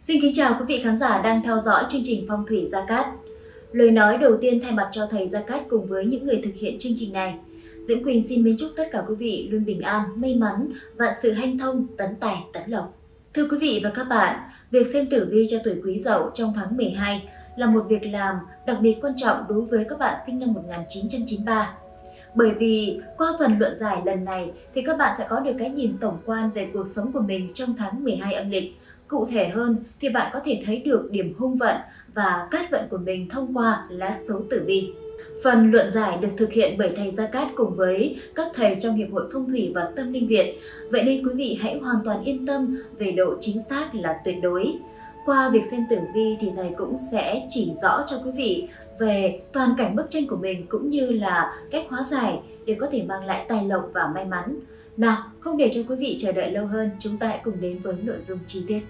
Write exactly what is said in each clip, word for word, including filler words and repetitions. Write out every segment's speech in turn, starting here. Xin kính chào quý vị khán giả đang theo dõi chương trình Phong thủy Gia Cát. Lời nói đầu tiên thay mặt cho thầy Gia Cát cùng với những người thực hiện chương trình này. Diễm Quỳnh xin mến chúc tất cả quý vị luôn bình an, may mắn, vạn sự hanh thông, tấn tài, tấn lộc. Thưa quý vị và các bạn, việc xem tử vi cho tuổi Quý Dậu trong tháng mười hai là một việc làm đặc biệt quan trọng đối với các bạn sinh năm một nghìn chín trăm chín mươi ba. Bởi vì qua phần luận giải lần này thì các bạn sẽ có được cái nhìn tổng quan về cuộc sống của mình trong tháng mười hai âm lịch. Cụ thể hơn thì bạn có thể thấy được điểm hung vận và cát vận của mình thông qua lá số tử vi. Phần luận giải được thực hiện bởi thầy Gia Cát cùng với các thầy trong Hiệp hội Phong thủy và Tâm linh Việt. Vậy nên quý vị hãy hoàn toàn yên tâm về độ chính xác là tuyệt đối. Qua việc xem tử vi thì thầy cũng sẽ chỉ rõ cho quý vị về toàn cảnh bức tranh của mình cũng như là cách hóa giải để có thể mang lại tài lộc và may mắn. Nào, không để cho quý vị chờ đợi lâu hơn, chúng ta hãy cùng đến với nội dung chi tiết.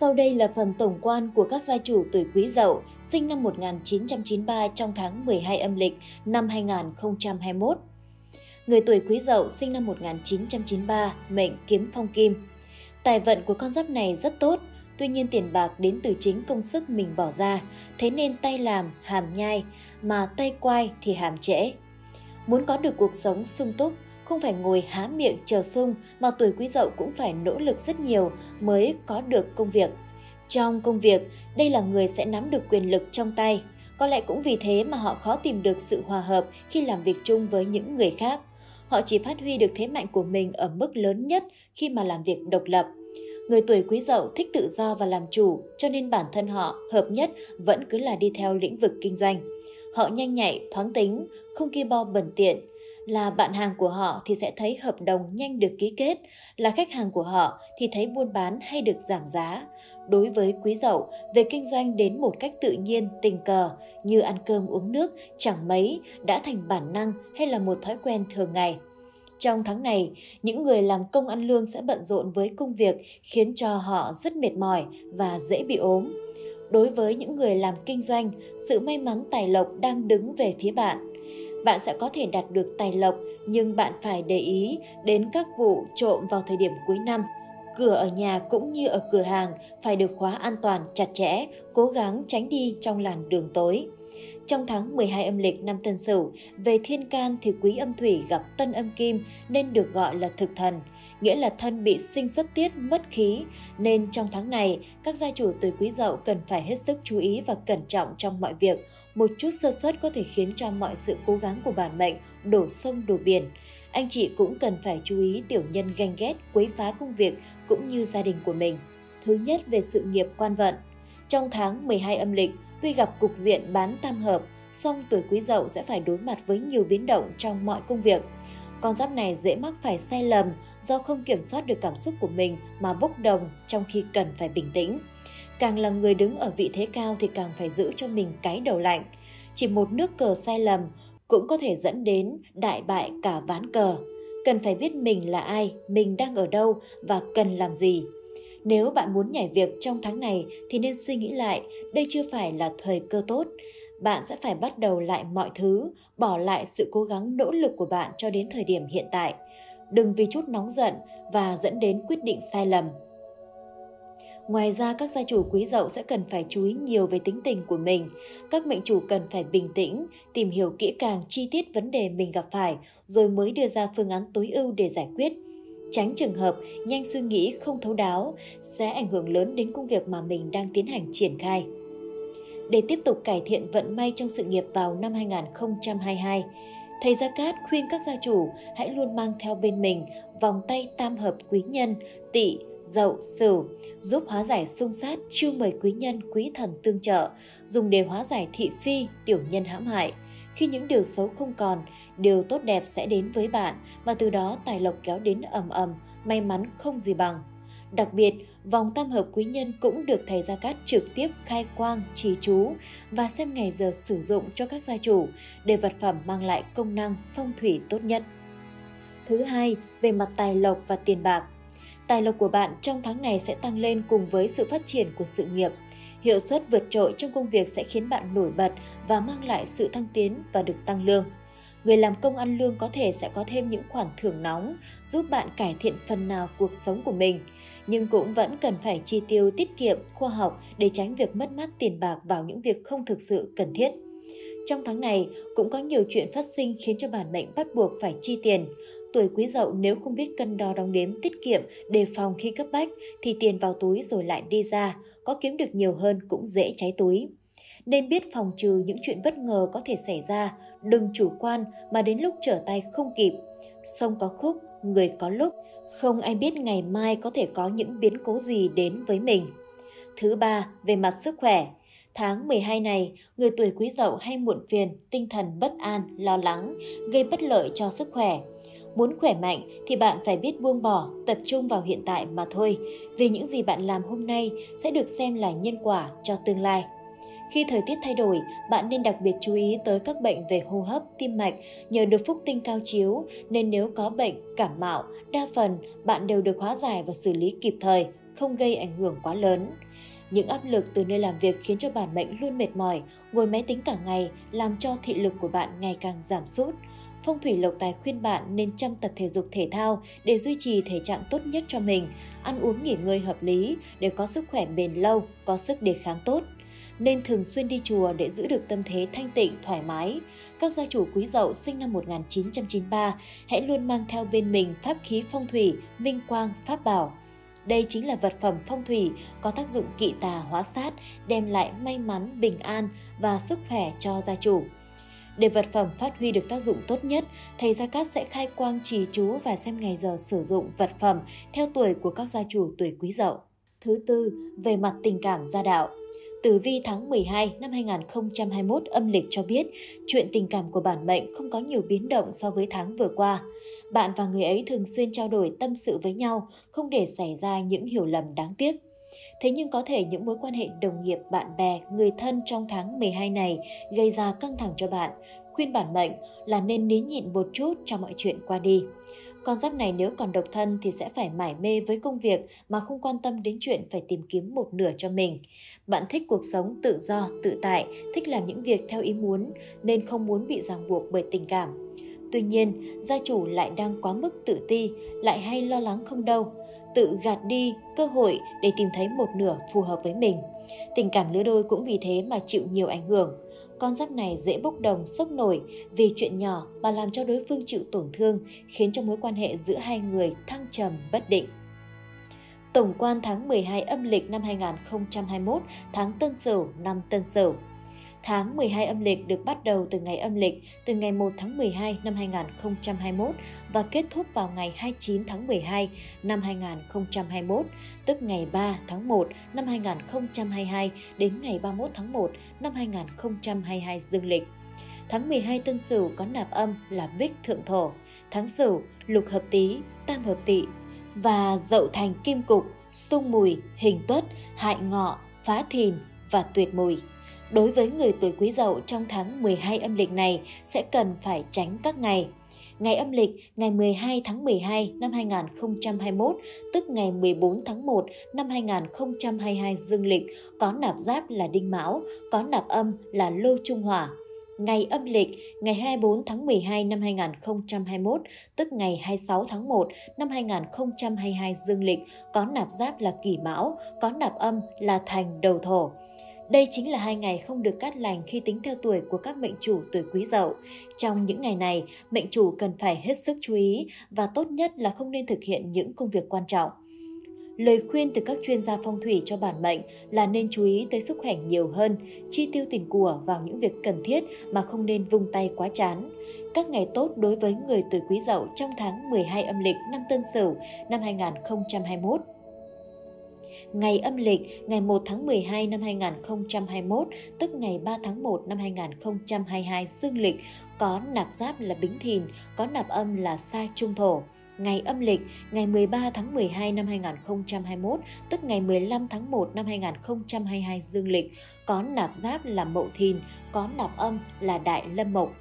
Sau đây là phần tổng quan của các gia chủ tuổi Quý Dậu sinh năm một nghìn chín trăm chín mươi ba trong tháng mười hai âm lịch năm hai nghìn không trăm hai mươi mốt. Người tuổi Quý Dậu sinh năm một nghìn chín trăm chín mươi ba, mệnh Kiếm Phong Kim. Tài vận của con giáp này rất tốt, tuy nhiên tiền bạc đến từ chính công sức mình bỏ ra, thế nên tay làm hàm nhai, mà tay quay thì hàm trễ. Muốn có được cuộc sống sung túc, không phải ngồi há miệng chờ sung mà tuổi Quý Dậu cũng phải nỗ lực rất nhiều mới có được công việc. Trong công việc, đây là người sẽ nắm được quyền lực trong tay. Có lẽ cũng vì thế mà họ khó tìm được sự hòa hợp khi làm việc chung với những người khác. Họ chỉ phát huy được thế mạnh của mình ở mức lớn nhất khi mà làm việc độc lập. Người tuổi Quý Dậu thích tự do và làm chủ, cho nên bản thân họ hợp nhất vẫn cứ là đi theo lĩnh vực kinh doanh. Họ nhanh nhạy, thoáng tính, không ki bo bẩn tiện. Là bạn hàng của họ thì sẽ thấy hợp đồng nhanh được ký kết, là khách hàng của họ thì thấy buôn bán hay được giảm giá. Đối với Quý Dậu, về kinh doanh đến một cách tự nhiên, tình cờ, như ăn cơm uống nước, chẳng mấy, đã thành bản năng hay là một thói quen thường ngày. Trong tháng này, những người làm công ăn lương sẽ bận rộn với công việc khiến cho họ rất mệt mỏi và dễ bị ốm. Đối với những người làm kinh doanh, sự may mắn tài lộc đang đứng về phía bạn. Bạn sẽ có thể đạt được tài lộc, nhưng bạn phải để ý đến các vụ trộm vào thời điểm cuối năm. Cửa ở nhà cũng như ở cửa hàng phải được khóa an toàn, chặt chẽ, cố gắng tránh đi trong làn đường tối. Trong tháng mười hai âm lịch năm Tân Sửu, về thiên can thì quý âm thủy gặp tân âm kim nên được gọi là thực thần, nghĩa là thân bị sinh xuất tiết mất khí, nên trong tháng này, các gia chủ tuổi Quý Dậu cần phải hết sức chú ý và cẩn trọng trong mọi việc. Một chút sơ suất có thể khiến cho mọi sự cố gắng của bản mệnh đổ sông đổ biển. Anh chị cũng cần phải chú ý tiểu nhân ganh ghét, quấy phá công việc cũng như gia đình của mình. Thứ nhất, về sự nghiệp quan vận. Trong tháng mười hai âm lịch, tuy gặp cục diện bán tam hợp, song tuổi Quý Dậu sẽ phải đối mặt với nhiều biến động trong mọi công việc. Con giáp này dễ mắc phải sai lầm do không kiểm soát được cảm xúc của mình mà bốc đồng trong khi cần phải bình tĩnh. Càng là người đứng ở vị thế cao thì càng phải giữ cho mình cái đầu lạnh. Chỉ một nước cờ sai lầm cũng có thể dẫn đến đại bại cả ván cờ. Cần phải biết mình là ai, mình đang ở đâu và cần làm gì. Nếu bạn muốn nhảy việc trong tháng này thì nên suy nghĩ lại, đây chưa phải là thời cơ tốt. Bạn sẽ phải bắt đầu lại mọi thứ, bỏ lại sự cố gắng nỗ lực của bạn cho đến thời điểm hiện tại. Đừng vì chút nóng giận và dẫn đến quyết định sai lầm. Ngoài ra, các gia chủ Quý Dậu sẽ cần phải chú ý nhiều về tính tình của mình. Các mệnh chủ cần phải bình tĩnh, tìm hiểu kỹ càng chi tiết vấn đề mình gặp phải, rồi mới đưa ra phương án tối ưu để giải quyết. Tránh trường hợp nhanh suy nghĩ không thấu đáo sẽ ảnh hưởng lớn đến công việc mà mình đang tiến hành triển khai. Để tiếp tục cải thiện vận may trong sự nghiệp vào năm hai nghìn không trăm hai mươi hai, thầy Gia Cát khuyên các gia chủ hãy luôn mang theo bên mình vòng tay tam hợp quý nhân, Tỵ, Dậu, Sửu, giúp hóa giải xung sát, chiêu mời quý nhân, quý thần tương trợ, dùng để hóa giải thị phi, tiểu nhân hãm hại. Khi những điều xấu không còn, điều tốt đẹp sẽ đến với bạn, mà từ đó tài lộc kéo đến ầm ầm, may mắn không gì bằng. Đặc biệt, vòng tam hợp quý nhân cũng được thầy Gia Cát trực tiếp khai quang, trì chú và xem ngày giờ sử dụng cho các gia chủ để vật phẩm mang lại công năng phong thủy tốt nhất. Thứ hai, về mặt tài lộc và tiền bạc. Tài lộc của bạn trong tháng này sẽ tăng lên cùng với sự phát triển của sự nghiệp. Hiệu suất vượt trội trong công việc sẽ khiến bạn nổi bật và mang lại sự thăng tiến và được tăng lương. Người làm công ăn lương có thể sẽ có thêm những khoản thưởng nóng giúp bạn cải thiện phần nào cuộc sống của mình. nhưng cũng vẫn cần phải chi tiêu tiết kiệm, khoa học để tránh việc mất mát tiền bạc vào những việc không thực sự cần thiết. Trong tháng này, cũng có nhiều chuyện phát sinh khiến cho bản mệnh bắt buộc phải chi tiền. Tuổi Quý Dậu nếu không biết cân đo đong đếm, tiết kiệm, đề phòng khi cấp bách, thì tiền vào túi rồi lại đi ra, có kiếm được nhiều hơn cũng dễ cháy túi. Nên biết phòng trừ những chuyện bất ngờ có thể xảy ra, đừng chủ quan mà đến lúc trở tay không kịp. Sông có khúc, người có lúc, không ai biết ngày mai có thể có những biến cố gì đến với mình. Thứ ba, về mặt sức khỏe. Tháng mười hai này, người tuổi Quý Dậu hay muộn phiền, tinh thần bất an, lo lắng, gây bất lợi cho sức khỏe. Muốn khỏe mạnh thì bạn phải biết buông bỏ, tập trung vào hiện tại mà thôi, vì những gì bạn làm hôm nay sẽ được xem là nhân quả cho tương lai. Khi thời tiết thay đổi, bạn nên đặc biệt chú ý tới các bệnh về hô hấp, tim mạch nhờ được phúc tinh cao chiếu, nên nếu có bệnh, cảm mạo, đa phần bạn đều được hóa giải và xử lý kịp thời, không gây ảnh hưởng quá lớn. Những áp lực từ nơi làm việc khiến cho bản mệnh luôn mệt mỏi, ngồi máy tính cả ngày làm cho thị lực của bạn ngày càng giảm sút. Phong thủy lộc tài khuyên bạn nên chăm tập thể dục thể thao để duy trì thể trạng tốt nhất cho mình, ăn uống nghỉ ngơi hợp lý để có sức khỏe bền lâu, có sức đề kháng tốt. Nên thường xuyên đi chùa để giữ được tâm thế thanh tịnh, thoải mái. Các gia chủ Quý Dậu sinh năm một nghìn chín trăm chín mươi ba hãy luôn mang theo bên mình pháp khí phong thủy, minh quang, pháp bảo. Đây chính là vật phẩm phong thủy có tác dụng kỵ tà hóa sát, đem lại may mắn, bình an và sức khỏe cho gia chủ. Để vật phẩm phát huy được tác dụng tốt nhất, thầy Gia Cát sẽ khai quang trì chú và xem ngày giờ sử dụng vật phẩm theo tuổi của các gia chủ tuổi Quý Dậu. Thứ tư, về mặt tình cảm gia đạo. Tử vi tháng mười hai năm hai nghìn không trăm hai mươi mốt âm lịch cho biết, chuyện tình cảm của bản mệnh không có nhiều biến động so với tháng vừa qua. Bạn và người ấy thường xuyên trao đổi tâm sự với nhau, không để xảy ra những hiểu lầm đáng tiếc. Thế nhưng có thể những mối quan hệ đồng nghiệp, bạn bè, người thân trong tháng mười hai này gây ra căng thẳng cho bạn. Khuyên bản mệnh là nên nín nhịn một chút cho mọi chuyện qua đi. Con giáp này nếu còn độc thân thì sẽ phải mải mê với công việc mà không quan tâm đến chuyện phải tìm kiếm một nửa cho mình. Bạn thích cuộc sống tự do, tự tại, thích làm những việc theo ý muốn nên không muốn bị ràng buộc bởi tình cảm. Tuy nhiên, gia chủ lại đang quá mức tự ti, lại hay lo lắng không đâu, tự gạt đi cơ hội để tìm thấy một nửa phù hợp với mình. Tình cảm lứa đôi cũng vì thế mà chịu nhiều ảnh hưởng. Con giáp này dễ bốc đồng, sốc nổi vì chuyện nhỏ mà làm cho đối phương chịu tổn thương, khiến cho mối quan hệ giữa hai người thăng trầm, bất định. Tổng quan tháng mười hai âm lịch năm hai nghìn không trăm hai mươi mốt, tháng Tân Sửu, năm Tân Sửu. Tháng mười hai âm lịch được bắt đầu từ ngày âm lịch, từ ngày một tháng mười hai năm hai nghìn không trăm hai mươi mốt và kết thúc vào ngày hai mươi chín tháng mười hai năm hai nghìn không trăm hai mươi mốt, tức ngày ba tháng một năm hai nghìn không trăm hai mươi hai đến ngày ba mươi mốt tháng một năm hai nghìn không trăm hai mươi hai dương lịch. Tháng mười hai Tân Sửu có nạp âm là Bích Thượng Thổ, tháng Sửu lục hợp Tý, tam hợp Tỵ và Dậu thành Kim Cục, Xung Mùi, Hình Tuất, Hại Ngọ, Phá Thìn và Tuyệt Mùi. Đối với người tuổi Quý Dậu trong tháng mười hai âm lịch này sẽ cần phải tránh các ngày. Ngày âm lịch ngày mười hai tháng mười hai năm hai nghìn không trăm hai mươi mốt, tức ngày mười bốn tháng một năm hai nghìn không trăm hai mươi hai dương lịch, có nạp giáp là Đinh Mão, có nạp âm là Lô Trung Hỏa. Ngày âm lịch ngày hai mươi bốn tháng mười hai năm hai nghìn không trăm hai mươi mốt, tức ngày hai mươi sáu tháng một năm hai nghìn không trăm hai mươi hai dương lịch, có nạp giáp là Kỷ Mão, có nạp âm là Thành Đầu Thổ. Đây chính là hai ngày không được cát lành khi tính theo tuổi của các mệnh chủ tuổi Quý Dậu. Trong những ngày này, mệnh chủ cần phải hết sức chú ý và tốt nhất là không nên thực hiện những công việc quan trọng. Lời khuyên từ các chuyên gia phong thủy cho bản mệnh là nên chú ý tới sức khỏe nhiều hơn, chi tiêu tiền của vào những việc cần thiết mà không nên vung tay quá chán. Các ngày tốt đối với người tuổi Quý Dậu trong tháng mười hai âm lịch năm Tân Sửu năm hai nghìn không trăm hai mươi mốt. Ngày âm lịch ngày một tháng mười hai năm hai nghìn không trăm hai mươi mốt, tức ngày ba tháng một năm hai nghìn không trăm hai mươi hai dương lịch, có nạp giáp là Bính Thìn, có nạp âm là Sa Trung Thổ. Ngày âm lịch ngày mười ba tháng mười hai năm hai nghìn không trăm hai mươi mốt, tức ngày mười lăm tháng một năm hai nghìn không trăm hai mươi hai dương lịch, có nạp giáp là Mậu Thìn, có nạp âm là Đại Lâm Mộc.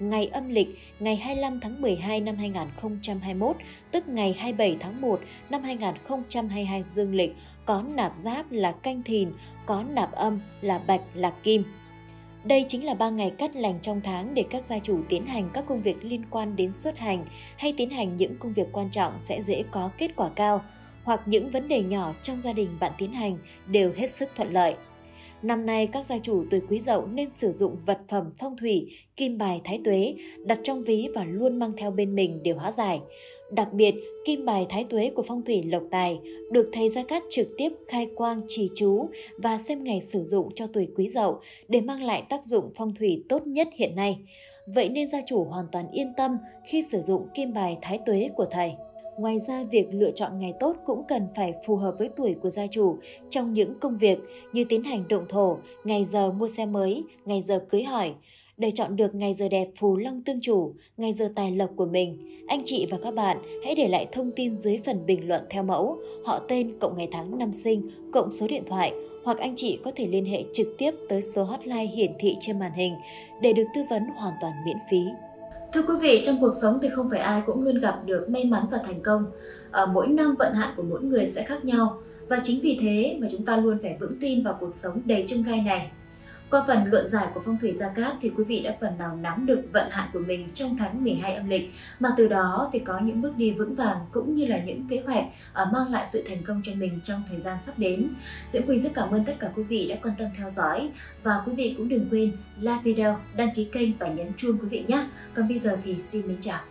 Ngày âm lịch ngày hai mươi lăm tháng mười hai năm hai nghìn không trăm hai mươi mốt, tức ngày hai mươi bảy tháng một năm hai nghìn không trăm hai mươi hai dương lịch, có nạp giáp là Canh Thìn, có nạp âm là Bạch Lạc Kim. Đây chính là ba ngày cát lành trong tháng để các gia chủ tiến hành các công việc liên quan đến xuất hành hay tiến hành những công việc quan trọng sẽ dễ có kết quả cao. hoặc những vấn đề nhỏ trong gia đình bạn tiến hành đều hết sức thuận lợi. Năm nay, các gia chủ tuổi Quý Dậu nên sử dụng vật phẩm phong thủy, kim bài thái tuế, đặt trong ví và luôn mang theo bên mình để hóa giải. Đặc biệt, kim bài thái tuế của phong thủy lộc tài được thầy Gia Cát trực tiếp khai quang trì chú và xem ngày sử dụng cho tuổi Quý Dậu để mang lại tác dụng phong thủy tốt nhất hiện nay. Vậy nên gia chủ hoàn toàn yên tâm khi sử dụng kim bài thái tuế của thầy. Ngoài ra, việc lựa chọn ngày tốt cũng cần phải phù hợp với tuổi của gia chủ trong những công việc như tiến hành động thổ, ngày giờ mua xe mới, ngày giờ cưới hỏi. Để chọn được ngày giờ đẹp phù long tương chủ, ngày giờ tài lộc của mình, anh chị và các bạn hãy để lại thông tin dưới phần bình luận theo mẫu họ tên cộng ngày tháng năm sinh cộng số điện thoại, hoặc anh chị có thể liên hệ trực tiếp tới số hotline hiển thị trên màn hình để được tư vấn hoàn toàn miễn phí. Thưa quý vị, trong cuộc sống thì không phải ai cũng luôn gặp được may mắn và thành công. À, mỗi năm vận hạn của mỗi người sẽ khác nhau, và chính vì thế mà chúng ta luôn phải vững tin vào cuộc sống đầy chông gai này. Qua phần luận giải của phong thủy Gia Cát thì quý vị đã phần nào nắm được vận hạn của mình trong tháng mười hai âm lịch, mà từ đó thì có những bước đi vững vàng cũng như là những kế hoạch mang lại sự thành công cho mình trong thời gian sắp đến. Diễm Quỳnh rất cảm ơn tất cả quý vị đã quan tâm theo dõi, và quý vị cũng đừng quên like video, đăng ký kênh và nhấn chuông quý vị nhé. Còn bây giờ thì xin mến chào.